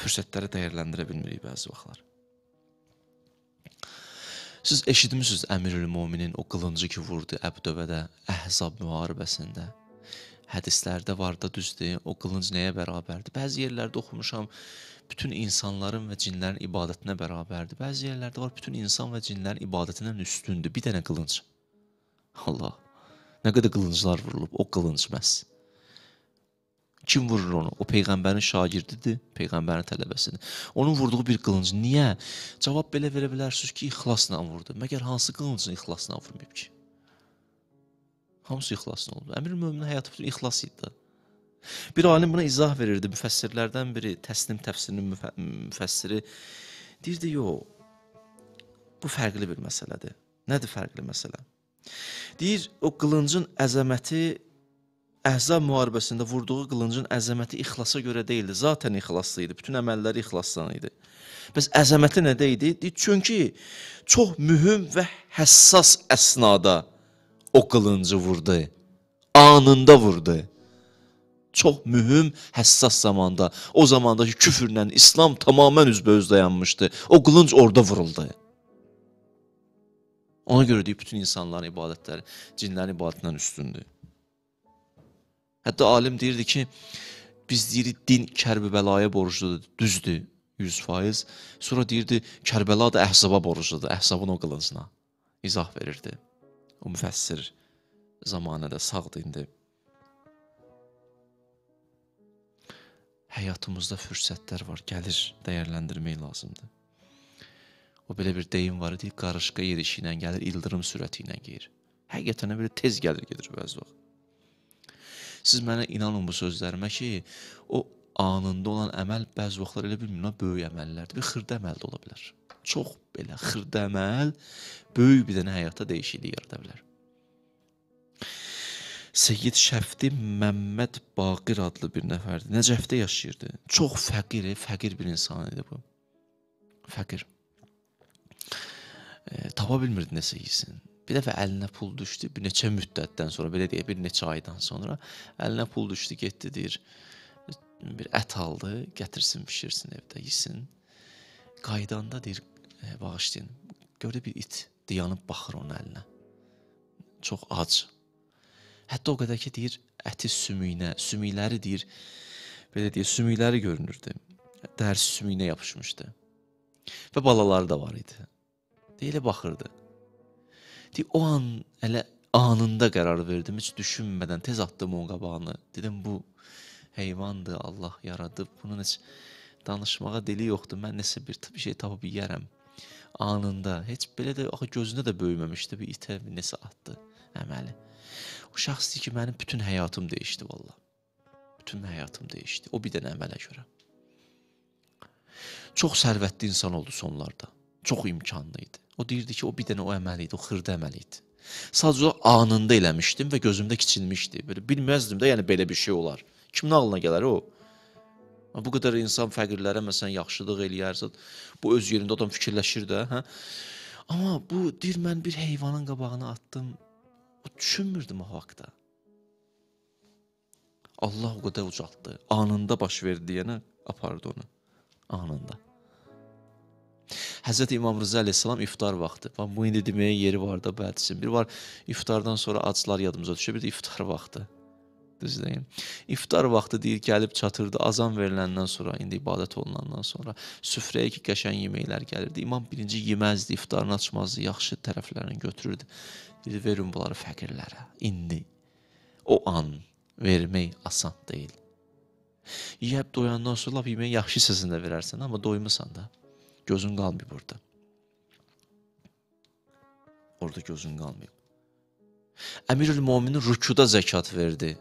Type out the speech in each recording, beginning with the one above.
fürsətləri dəyərləndirə bilmirik bəzi vaxtlar. Siz eşitmişsiniz Əmirül Möminin o qılıncı ki vurdu Əbdövədə, Əhzab müharibəsində. Hədislərdə var da düzdür, o qılınc nəyə bərabərdir? Bəzi yerlərdə oxumuşam, bütün insanların və cinlərin ibadətinə bərabərdir. Bəzi yerlərdə var, bütün insan və cinlərin ibadətindən üstündür. Bir dənə qılınc. Allah, nə qədər qılınclar vurulub, o qılınc məhz. Kim vurur onu? O Peyğəmbərin şagirdidir, Peyğəmbərin tələbəsidir. Onun vurduğu bir qılınc. Niyə? Cavab belə verə bilərsiniz ki, ixlasla vurdu. Məgər hansı qılıncını ixlasla vurmayıb ki? Hamısı ixlasla oldu. Əmir-i Möminin həyatı bütün ixlas idi. Bir alim buna izah verirdi, müfəssirlərdən biri, Təslim təfsirinin müfəssiri. Deyirdi, yox, bu fərqli bir məsələdir. Nədir fərqli məsələ? Deyir, o qılıncın əzəməti, Əhzab müharibəsində vurduğu qılıncın əzəməti ixlasa görə deyildi. Zaten ixlaslı idi, bütün əməlləri ixlaslan idi. Bəs əzəməti nədə idi? Deyir, çünki çox mühüm və həssas əsnada o qılıncı vurdu, anında vurdu. Çox mühüm, həssas zamanda, o zamandakı küfürlə İslam tamamən üzbəüz dayanmışdı. O qılınc orada vuruldu. Ona görə deyib, bütün insanların ibadətləri, cinlərin ibadətindən üstündür. Hətta alim deyirdi ki, biz deyirik, din Kərbəlayə borcludur, düzdür, 100%. Sonra deyirdi, Kərbəla da Əhzaba borcludur, Əhzabın o qılıncına izah verirdi. O müfəssir zamanədə sağdı indi. Həyatımızda fürsətlər var, gəlir dəyərləndirmək lazımdır. O belə bir deyim var idi, qarışqa yerişi ilə gəlir, ildırım sürəti ilə gelir. Həqiqətən belə tez gəlir, gedir bəzi vaxt. Siz mənə inanın bu sözlərimə ki, o anında olan əməl bəzi vaxtlar elə bilmirəm, böyük əməllərdir, bir xırda əməl də ola bilər. Çox belə xırda əməl böyük bir dənə həyata dəyişiklik yarada bilər. Seyyid Şəfti Məmməd Baqir adlı bir nəfərdir. Nəcəfdə yaşayırdı. Çox fəqir bir insan idi bu. Fəqir. Tapa bilmirdi nəsə yesin. Bir dəfə əlinə pul düşdü, bir neçə müddətdən sonra, belə deyək, bir neçə aydan sonra əlinə pul düşdü, getdi, deyir, bir ət aldı, gətirsin, pişirsin evdə, yesin. Qaydanda deyir, bağışlayın, gördü bir it, dayanıb baxır onun əlinə. Çox ac. Hətta o qədər ki, deyir, əti sümüyünə, sümükləri deyir, belə deyir, sümükləri görünürdü. Dərs sümüyünə yapışmışdı. Və balaları da var idi. Elə baxırdı. Deyir, o an, elə anında qərar verdim, heç düşünmədən, tez atdım onun qabağını. Dedim, bu heyvandır, Allah yaradıb, bunun heç danışmağa dili yoxdur, mən nəsə bir şey tapıb yiyərəm anında. Heç belə də gözündə də böyüməmişdi, bir itə nəsə atdı əməli. O şəxs deyir ki, mənim bütün həyatım dəyişdi valla. Bütün həyatım dəyişdi, o bir dənə əmələ görə. Çox sərvətli insan oldu sonlarda, çox imkanlı idi. O deyirdi ki, o bir dənə o əməli idi, o xırda əməli idi. Sadəcə olaraq anında eləmişdim və gözümdə kiçilmişdi. Bilməzdim də, yəni belə bir şey olar. Kimin ağlına gələr o? Bu qədər insan fəqirlərə, məsələn, yaxşılıq eləyərsə, bu öz yerində adam fikirləşir də. Amma bu, deyir, mən bir heyvanın qabağına atdım, o düşünmürdüm o haqda. Allah o qədər ucaltdı, anında baş verdi deyənə apardı onu, anında. Həzrəti İmam Rıza əleyhissalam iftar vaxtı, bu indi deməyə yeri var da bədisin, bir var iftardan sonra aclar yadımıza düşür, bir də iftar vaxtı. Düzdəyim. İftar vaxtı deyir, gəlib çatırdı, azan veriləndən sonra, indi ibadət olunandan sonra, süfrəyə ki, qəşən yeməklər gəlirdi. İmam birinci yeməzdi, iftarını açmazdı, yaxşı tərəflərini götürürdü. Dedi, verin bunları fəqirlərə, indi. O an vermək asan deyil. Yiyəb doyandan sonra, yeməyi yaxşı səsində verərsən, amma doymasan da, gözün qalmayıb orada. Orada gözün qalmayıb. Əmirül Möminin rükuda zəkat verdi.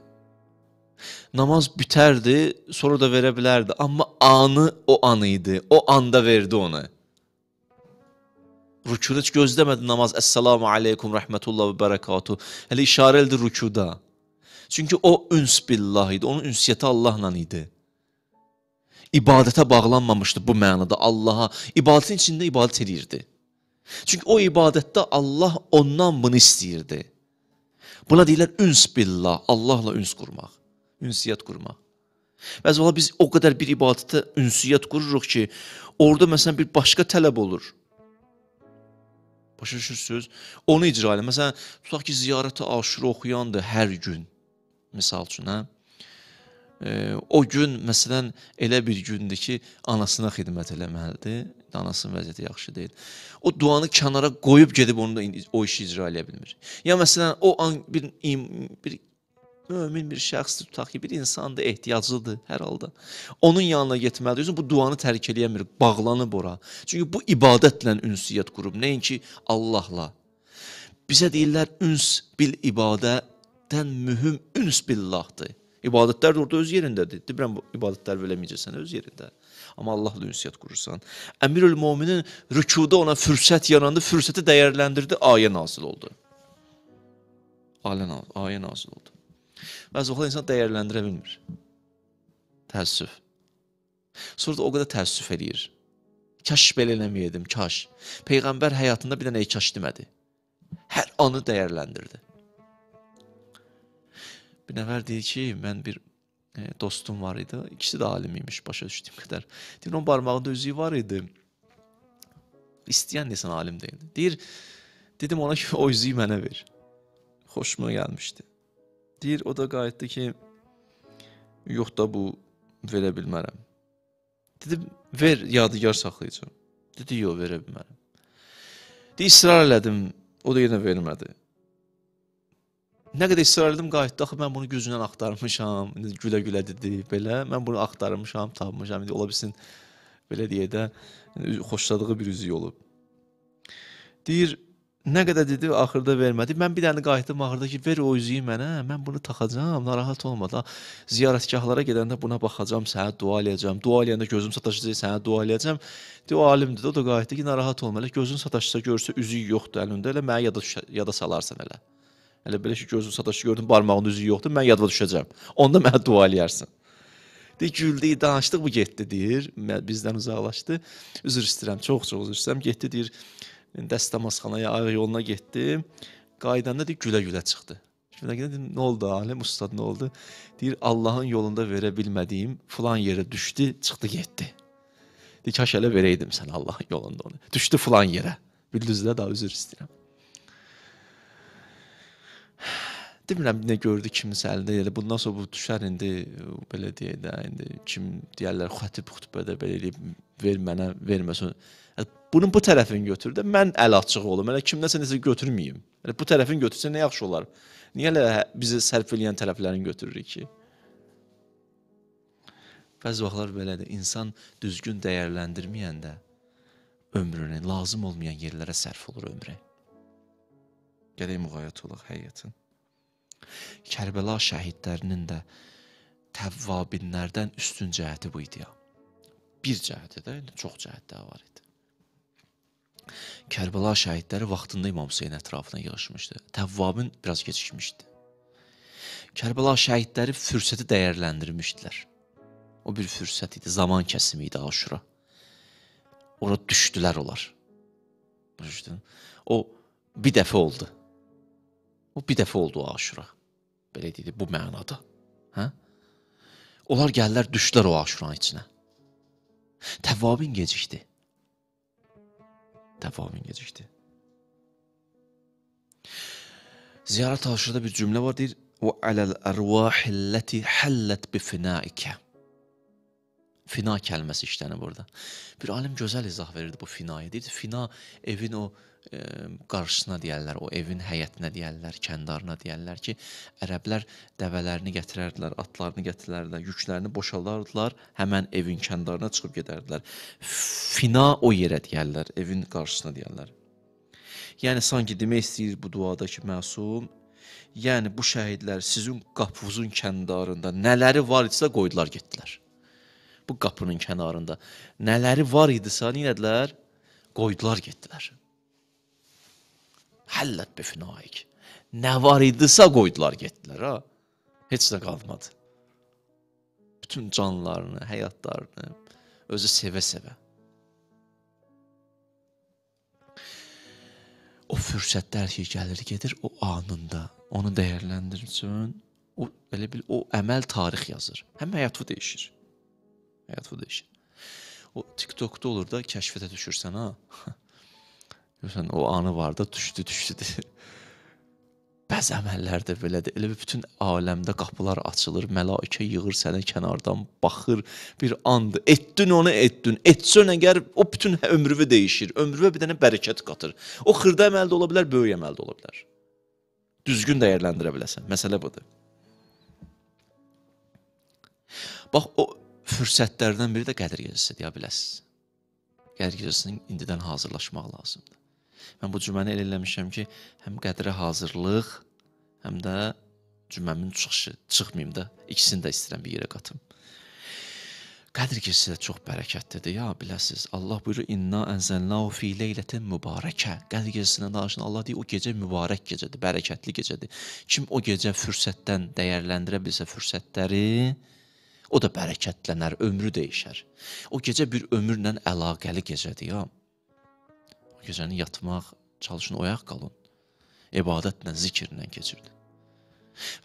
Namaz bitərdi, sonra da verə bilərdi, amma anı o anı idi, o anda verdi onu. Rükuda heç gözləmədi namaz, əssalamu aleykum, rəhmətullah və bərəkatuh, hələ işarə eldi rükuda. Çünki o üns billah idi, onun ünsiyyəti Allahla idi. İbadətə bağlanmamışdı bu mənada Allaha, ibadətin içində ibadət edirdi. Çünki o ibadətdə Allah ondan bunu istəyirdi. Buna deyilər üns billah, Allahla üns qurmaq. Ünsiyyət qurmaq. Bəzi vaxt biz o qədər bir ibadətə ünsiyyət qururuq ki, orada məsələn bir başqa tələb olur. Başa düşürsünüz? Onu icra elə. Məsələn, tutaq ki, ziyarəti aşırı oxuyandır hər gün. Misal üçün, hə? O gün, məsələn, elə bir gündür ki, anasına xidmət eləməlidir. Anasının vəziyyəti yaxşı deyil. O duanı kənara qoyub gedib onu da o işi icra eləyə bilmir. Ya məsələn, o an bir mümin bir şəxsdir, tutaq ki, bir insandır, ehtiyaclıdır hər halda. Onun yanına getməlidir. Bu duanı tərk eləyəmir, bağlanıb ora. Çünki bu ibadətlə ünsiyyət qurub, nəinki Allahla. Bizə deyirlər, üns bil ibadətdən mühüm üns billahdır. İbadətlər də orada öz yerindədir. Deyirəm, ibadətlər verəməyəcəksən, öz yerində. Amma Allahla ünsiyyət qurursan. Əmirül Möminin rükuda ona fürsət yarandı, fürsəti dəyərləndirdi, ayə nazil oldu. Ayə nazil oldu. Bəzi vaxtlar insan dəyərləndirə bilmir. Təəssüf. Sonra da o qədər təəssüf eləyir. Kaş belə eləməyədim, kaş. Peyğəmbər həyatında bir dənə kaş demədi. Hər anı dəyərləndirdi. Bir nəfər deyir ki, mən bir dostum var idi, ikisi də alim imiş, başa düşdüyüm qədər. Deyir, onun barmağında üzüyü var idi, istəyən deyəsən alim deyildi. Deyir, dedim ona ki, o üzüyü mənə ver. Xoşuma gəlmişdi. Deyir, o da qayıtdı ki, yox da bu, verə bilmərəm. Dedim, ver, yadigar saxlayacağım. Dedi, yox, verə bilmərəm. Deyir, israr elədim, o da yenə vermədi. Nə qədər israr edim, qayıtdı, axı, mən bunu gözündən axtarmışam, gülə-gülə dedi, belə, mən bunu axtarmışam, tapmışam, ola bilsin, belə deyək də, xoşladığı bir üzüy olub. Deyir, nə qədər dedi, axırda vermədi, mən bir dənə qayıtdım, axırda ki, ver o üzüyü mənə, mən bunu taxacam, narahat olmadı, ziyarətkahlara gedəndə buna baxacam, sənə dua eləyəcəm, dua eləyəndə gözüm sataşacaq, sənə dua eləyəcəm, o alimdir, o da qayıtdı ki, narahat olma, elə gözün sataşsa görsə üzüyü yoxdur əlində, elə mənə yada salarsan elə. Hələ belə ki, gözün sataşı gördüm, barmağın üzü yoxdur, mən yadıma düşəcəm. Onda mənə dua eləyərsin. Deyir, güldü, danışdıq, bu getdi, deyir, bizdən uzaqlaşdı. Üzr istəyirəm, çox-çox üzr istəyirəm, getdi, deyir, dəstəmazxanaya, ayıq yoluna getdi. Qaydanda, deyir, gülə-gülə çıxdı. Nə oldu, aləm, ustad, nə oldu? Deyir, Allahın yolunda verə bilmədiyim filan yerə düşdü, çıxdı, getdi. Deyir, kaş hələ verəydim sən Allahın yolunda onu. Düşdü filan yerə. Bildüzdə daha üzr istəyirəm. Demirəm, nə gördü kimisə əlində, bundan sonra bu düşər indi, belə deyək də, kim deyərlər, xətib xütbədə belə eləyib, ver mənə, verməsin. Bunun bu tərəfini götür də, mən əl açıq olum, elə kimdəsə necə götürməyim. Bu tərəfini götürsə nə yaxşı olar? Niyə elə bizi sərf eləyən tərəflərini götürürük ki? Bəzi vaxtlar belədir, insan düzgün dəyərləndirməyəndə ömrünü, lazım olmayan yerlərə sərf olur ömrü. Gələk müğayət olaq həqiyyətin. Kərbəla şəhidlərinin də təvvabinlərdən üstün cəhəti bu idi ya. Bir cəhəti də, çox cəhət də var idi. Kərbəla şəhidləri vaxtında İmam Hüseyin ətrafına yığışmışdı. Təvvabin biraz gecikmişdi. Kərbəla şəhidləri fürsəti dəyərləndirmişdilər. O bir fürsət idi, zaman kəsimi idi Aşura. Ora düşdülər onlar. O bir dəfə oldu. O bir dəfə oldu o Aşura. Belə deyildi, bu mənada. Onlar gəlirlər, düşdülər o Aşuranın içinə. Təvvabin gecikdi. Təvvabin gecikdi. Ziyarət Aşurada bir cümlə var, deyir, وَعَلَى الْأَرْوَاحِ اللَّتِ حَلَّتْ بِفِنَائِكَ Fina kəlməsi işlənir burada. Bir alim gözəl izah verirdi bu finayı. Deyirdi, fina evin o qarşısına deyərlər, o evin həyətinə deyərlər, kəndarına deyərlər ki, ərəblər dəvələrini gətirərdilər, atlarını gətirərdilər, yüklərini boşalardılar, həmən evin kəndarına çıxıb gedərdilər. Fina o yerə deyərlər, evin qarşısına deyərlər. Yəni, sanki demək istəyir bu duadakı məsum, yəni bu şəhidlər sizin qapınızın kəndarında nələri var idisə qoydular, getdilər. Bu qapının kənarında nələri var idisə, nədilər, qoydular, getdilər. Həllət bəfinaik. Nə var idisə qoydular, getdilər, ha? Heç də qalmadı. Bütün canlarını, həyatlarını, özü sevə-sevə. O fürsətlər ki, gəlir, gedir, o anında onu dəyərləndirəcək, elə bil o əməl tarix yazır. Həm həyatı dəyişir. Həyatı dəyişir. O TikTok'da olur da kəşfətə düşürsən ha. Görsən o anı var da düşdü. Bəzi əməllərdə belədir. Elə bir bütün aləmdə qapılar açılır, mələikə yığır sənə kənardan, baxır bir andır. Etdin onu. Etsən əgər o bütün ömrünü dəyişir. Ömrünə bir dənə bərəkət qatır. O xırda əməl də ola bilər, böyük əməl də ola bilər. Düzgün dəyərləndirə biləsən. Məsələ budur. Bax, o fürsətlərdən biri də Qədr Gecəsi deyə biləsən. Qədr Gecəsinin indidən hazırlaşmaq lazımdır. Mən bu cüməni elə eləmişəm ki, həm qədrə hazırlıq, həm də cüməmin çıxışı, çıxmayım da, ikisini də istəyirəm bir yerə qatım. Qədr gecəsi də çox bərəkətlidir, ya biləsiniz. Allah buyurur, inna ənzəlnəhu fī leylətin mübarəkə. Qədr gecəsindən danışın, Allah deyir, o gecə mübarək gecədir, bərəkətli gecədir. Kim o gecə fürsətdən dəyərləndirə bilsə fürsətləri, o da bərəkətlənər, ömrü dəyişər. O gecə bir ömürlə əlaqəli gecədir, ya. Gecəni yatmaq, çalışın, oyaq qalın, ibadətlə, zikirlə keçirdi.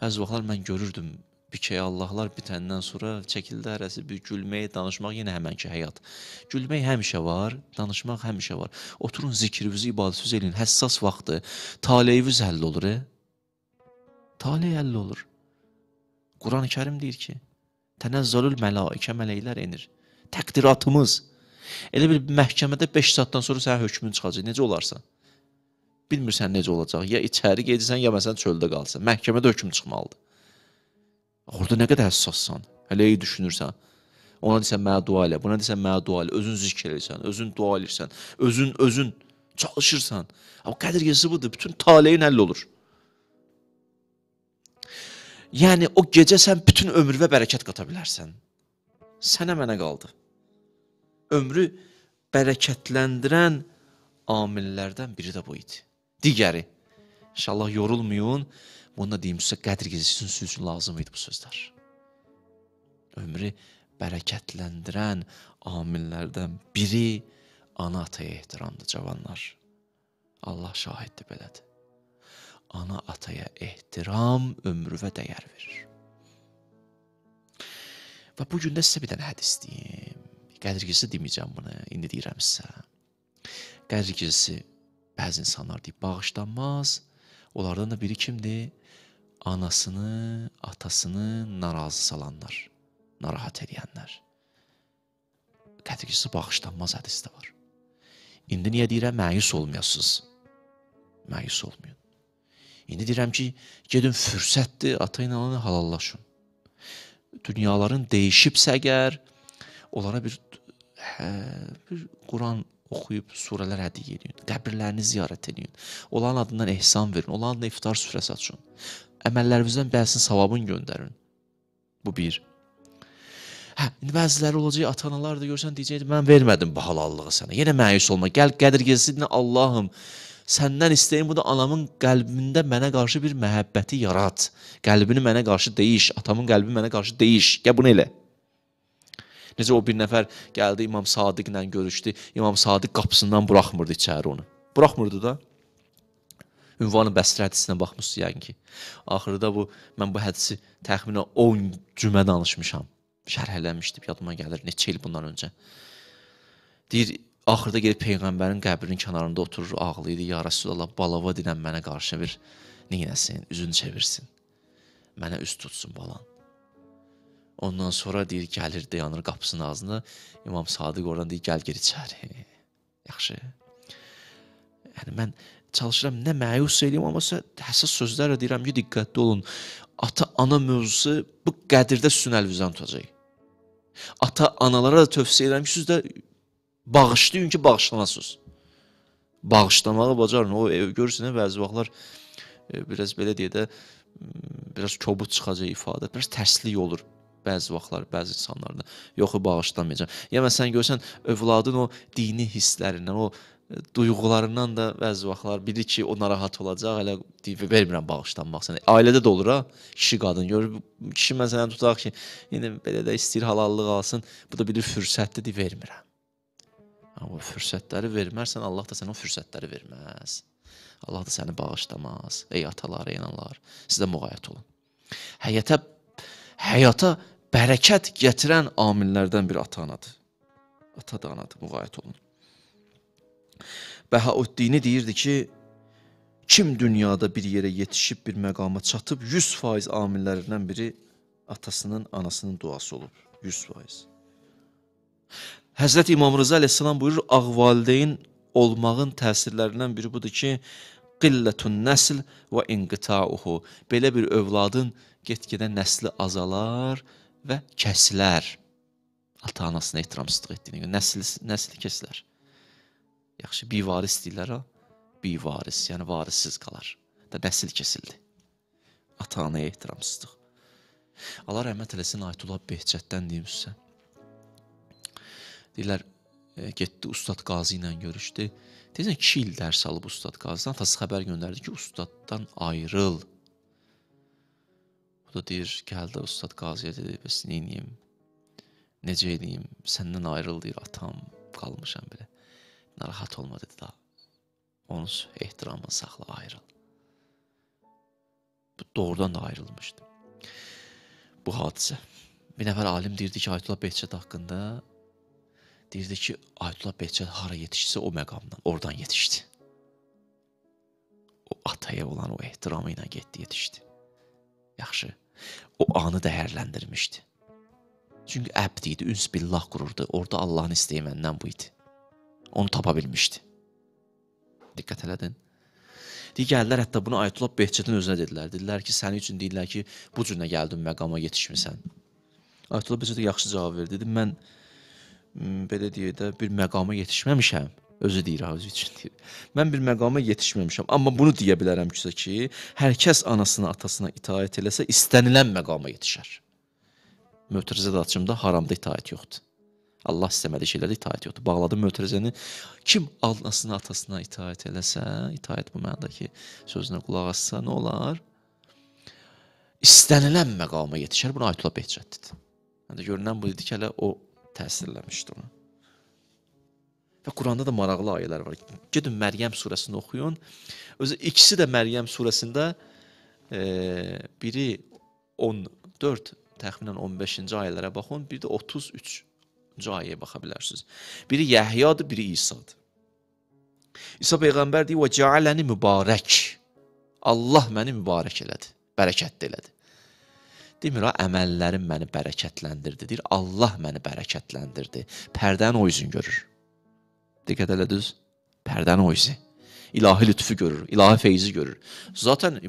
Bəzi vaxtlar mən görürdüm, bikəyə Allahlar bitəndən sonra çəkildi hərəsi bir gülmək, danışmaq, yenə həmənki həyat. Gülmək həmişə var, danışmaq həmişə var. Oturun, zikirinizi, ibadətinizi eləyin, həssas vaxtı, taleyiniz həll olur. Taley həll olur. Quran-ı Kərim deyir ki, tənəzzəlül mələikə, mələklər enir. Təqdiratımız. Elə bir məhkəmədə 5 saatdan sonra sənə hökmün çıxacaq. Necə olarsan? Bilmirsən necə olacaq. Ya içəri gedirsən, ya məsələn çöldə qalsan. Məhkəmədə hökm çıxmalıdır. Orada nə qədər həssassan, hələ iyi düşünürsən. Ona deyirsən, mənə dua elə, buna deyirsən, mənə dua elə. Özün zikr edirsən, özün dua edirsən, özün çalışırsan. Amma Qədr Gecəsi budur, bütün taleyin həll olur. Yəni o gecə sən bütün ömrünə bərəkət qata bilərsən. Sənə mənə qaldı. Ömrü bərəkətləndirən amillərdən biri də bu idi. Digəri, inşallah yorulmayın, bunu da deyim sizə, Qədr Gecəsi üçün lazım idi bu sözlər. Ömrü bərəkətləndirən amillərdən biri ana-ataya ehtiramdır, cavanlar. Allah şahiddir belədir. Ana-ataya ehtiram ömrüvə dəyər verir. Və bu gün də sizə bir dənə hədis deyim. Qədr Gecəsi deməyəcəm bunu, indi deyirəm sizə. Qədr Gecəsi bəzi insanlar deyib, bağışlanmaz. Onlardan da biri kimdir? Anasını, atasını narazı salanlar, narahat eləyənlər. Qədr Gecəsi bağışlanmaz hədisi də var. İndi niyə deyirəm? Məyus olmayasınız. Məyus olmayın. İndi deyirəm ki, gedin fürsətdir, atayla onu halallaşın. Dünyaların dəyişibsə əgər, onlara bir Quran oxuyub surələr hədiyyə edin, qəbirlərini ziyarət edin, onların adından ehsan verin, onların adına iftar süfrəsi açın, əməllərimizdən bəzisini savabını göndərin. Bu bir. Hə, indi bəziləri olacaq, ata-analar da görsən deyəcəkdir, mən vermədim bu halallığı sənə, yenə məyus olma, gəl Qədr Gecəsinə Allahım, səndən istəyim, bu da anamın qəlbində mənə qarşı bir məhəbbəti yarat, qəlbini mənə qarşı deyiş, atamın qəlbini mənə qarşı deyiş, gəl bunu elə. Necə o bir nəfər gəldi, İmam Sadiqlə görüşdü, İmam Sadiq qapısından buraxmırdı içəri onu. Buraxmırdı da. Ünvanı Bəsri hədisinə baxmışsınız yəqin ki. Axırda mən bu hədisi təxminən 10 cümə danışmışam. Şərhələmişdim, yadıma gəlir, neçə il bundan öncə. Deyir, axırda gedib Peyğəmbərin qəbrinin kənarında oturur, ağlayır, ya Rəsulullah, balava dinən mənə qarşı bir neynəsin, üzünü çevirsin, mənə üz tutsun balan. Ondan sonra deyir, gəlir, dayanır qapısının ağzında. İmam Sadiq oradan deyir, gəl geri içəri. Yaxşı. Yəni, mən çalışıram, nə məyus eləyim, amma həssas sözlərlə deyirəm ki, diqqətli olun. Ata-ana mövzusu bu Qədirdə sizin əl-vizdən tutacaq. Ata-analara da tövsiyə edirəm ki, siz də bağışlayın ki, bağışlanasınız. Bağışlamağı bacarın. O, görürsün, bəzi vaxtlar biraz belə deyə də biraz kobud çıxacaq ifadə, biraz tərslik olur. Bəzi vaxtlar, bəzi insanlarda yoxu bağışlamayacaq. Ya məsələn, görsən, övladın o dini hisslərindən, o duyğularından da bəzi vaxtlar bilir ki, o narahat olacaq, elə vermirəm bağışlanmaq sənə. Ailədə də olur ha, kişi qadın görür, kişi məsələn tutaq ki, yəni belə də istəyir halallıq alsın, bu da bilir fürsətlidir, vermirəm. Amma fürsətləri vermərsən, Allah da sənə o fürsətləri verməz. Allah da səni bağışlamaz. Ey atalar, ey analar, siz də muğayət olun. Həyata bərəkət gətirən amillərdən biri ata-anadır. Ata da anadır, müğayət olun. Bəhaüddini deyirdi ki, kim dünyada bir yerə yetişib, bir məqama çatıb, 100% amillərindən biri atasının, anasının duası olub. 100%. Həzrət İmam Rıza Aleyhisselam buyurur, ağvalideyn olmağın təsirlərindən biri budur ki, qillətun nəsl və inqitauhu. Belə bir övladın get-gedə nəsli azalar və kəsilər. Ata-anasına ehtiramsızlıq etdiyinə görə nəsli kəsilər. Yaxşı, bivaris deyirlər ha. Bivaris, yəni varisiz qalar. Da nəsil kəsildi. Ata-anaya ehtiramsızlıq. Allah rəhmət eləsin, Ayətullah Behçətdən deyim sizə. Deyirlər, getdi Ustad Qazi ilə görüşdü. Deyirsən, 2 il dərs alıb Ustad Qazi'dan. Atası xəbər göndərdi ki, Ustaddan ayrıl. O da deyir, gəldi Ustad Qazi'yə dedi, bəs neyniyim, necə edeyim, səndən ayrıl deyir, atam, qalmışam belə. Narahat olma dedi daha. Onun ehtiramını saxla, ayrıl. Doğrudan da ayrılmışdı. Bu hadisə. Bir nəfər alim deyirdi ki, Ayətullah Behçət haqqında deyirdi ki, Ayətullah Behçət hara yetişsə o məqamdan, oradan yetişdi. O ataya olan o ehtiramı ilə getdi, yetişdi. Yaxşı, o anı dəyərləndirmişdi. Çünki əbd idi, üns billah qururdu, orada Allahın istəyi məndən bu idi. Onu tapa bilmişdi. Diqqət elədin. Digərlər hətta bunu Ayətullah Behçətin özünə dedilər. Dedilər ki, səni üçün deyirlər ki, bu cürlə gəldin, məqama yetişmirsən. Ayətullah Behçət yaxşı cavab verdi. Dedi, mən belə deyək də bir məqama yetişməmişəm. Özü deyir, özü üçün deyir. Mən bir məqama yetişməmişəm. Amma bunu deyə bilərəm ki, hər kəs anasına, atasına itaət eləsə, istənilən məqama yetişər. Mötərizədə açımda haramda itaət yoxdur. Allah istəmədiyi şeylərdə itaət yoxdur. Bağladım mötərizəni, kim anasına, atasına itaət eləsə, itaət bu mənadakı sözünə qulaq assa nə olar? İstənilən məqama yetişər, buna Ayətullah Behçət dedi. Görünən bu dedi ki, hələ o təsirləmişdi onu. Və Quranda da maraqlı ayələr var. Gedin Məryəm surəsini oxuyun. Özü ikisi də Məryəm surəsində biri 14, təxminən 15-ci ayələrə baxın, bir də 33. ayəyə baxa bilərsiniz. Biri Yəhyadır, biri İsadır. İsa Peyğəmbər deyir, وَجَعَلَنِ mübarək. Allah məni mübarək elədi, bərəkətli elədi. Demir, əməllərim məni bərəkətləndirdi. Deyir, Allah məni bərəkətləndirdi. Pərdəni o üzün görür. Diqqət elə düz, pərdəni o üzü. İlahi lütfü görür, ilahi feyzi görür. Zaten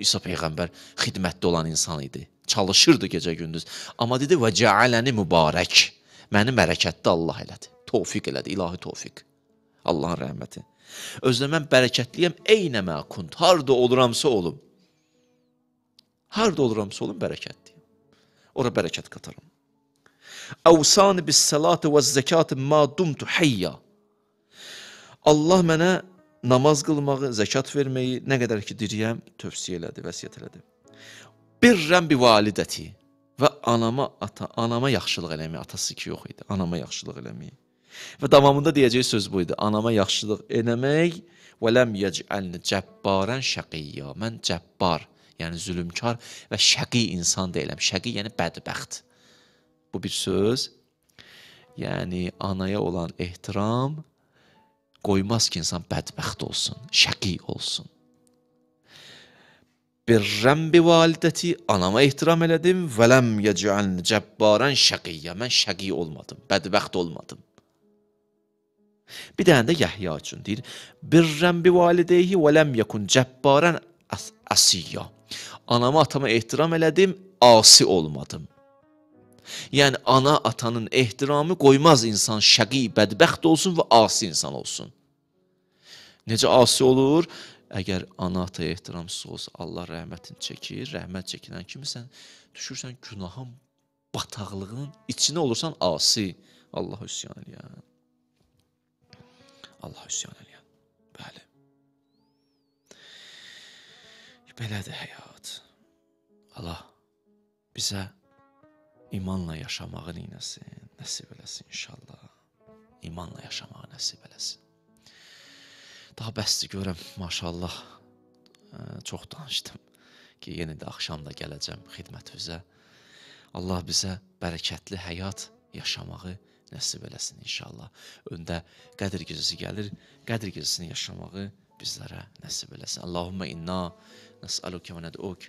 İsa Peyğəmbər xidmətdə olan insan idi. Çalışırdı gecə-gündüz. Amma dedi, وَجَعَلَنِ mübarək. Mənim bərəkətdə Allah elədi, tovfiq elədi, ilahi tovfiq, Allahın rəhməti. Özlə mən bərəkətliyəm, eynə məkunt, harda oluramsa olum, bərəkətliyəm. Ora bərəkət qatarım. Əvsani bis salatı və zəkatı madumtu həyya. Allah mənə namaz qılmağı, zəkat verməyi, nə qədər ki diriyəm, tövsiyə elədi, vəsiyyət elədi. Birrən bi validəti. Və anama yaxşılıq eləmək, atası ki, yox idi, anama yaxşılıq eləmək. Və davamında deyəcəyi söz bu idi, anama yaxşılıq eləmək, وَلَمْ يَجْعَلْنِ جَبَّارًا شَقِيًّا. Mən cəbbar, yəni zülümkar və şəqi insan deyiləm. Şəqi, yəni bədbəxt. Bu bir söz, yəni anaya olan ehtiram qoymaz ki, insan bədbəxt olsun, şəqi olsun. Birrəm bi validəti, anama ehtiram elədim, vələm yəcəlni cəbbarən şəqiyyə, mən şəqi olmadım, bədbəxt olmadım. Bir dənə də Yəhya üçün deyir, birrəm bi validəyi vələm yəkun cəbbarən əsiyyə, anama atama ehtiram elədim, asi olmadım. Yəni, ana atanın ehtiramı qoymaz insan şəqi, bədbəxt olsun və asi insan olsun. Necə asi olur? Əgər ana-ataya ehtiramsız olsa, Allah rəhmətini çəkir, rəhmət çəkilən kimi sən düşürsən günahın bataqlığının içinə olursan asi. Allah üsyan eləyən. Allah üsyan eləyən. Bəli. Belədir həyat. Allah bizə imanla yaşamağı nəsib eləsin inşallah. İmanla yaşamağı nəsib eləsin. Daha bəsdir görəm, maşallah, çox danışdım. ki, yenə də axşam da gələcəm xidmətinizə. Allah bizə bərəkətli həyat yaşamağı nəsib eləsin inşallah. Öndə Qədr gecəsi gəlir, Qədr gecəsini yaşamağı bizlərə nəsib eləsin. Allahumma inna nəsəluke və nəd'uk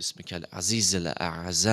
bismikəl əzizəl ə'əzəm.